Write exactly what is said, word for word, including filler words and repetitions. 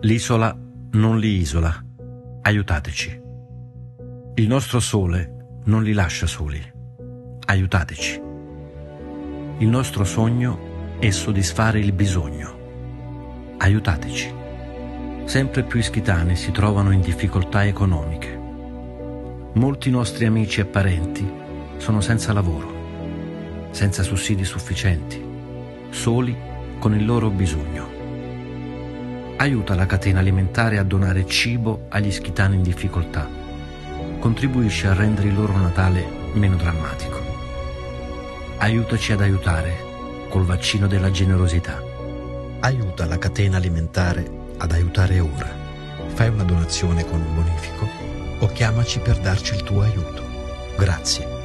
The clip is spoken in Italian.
L'isola non li isola. Aiutateci. Il nostro sole non li lascia soli. Aiutateci. Il nostro sogno è soddisfare il bisogno. Aiutateci. Sempre più ischitani si trovano in difficoltà economiche. Molti nostri amici e parenti sono senza lavoro, senza sussidi sufficienti, soli con il loro bisogno. Aiuta la catena alimentare a donare cibo agli ischitani in difficoltà. Contribuisce a rendere il loro Natale meno drammatico. Aiutaci ad aiutare col vaccino della generosità. Aiuta la catena alimentare ad aiutare ora. Fai una donazione con un bonifico o chiamaci per darci il tuo aiuto. Grazie.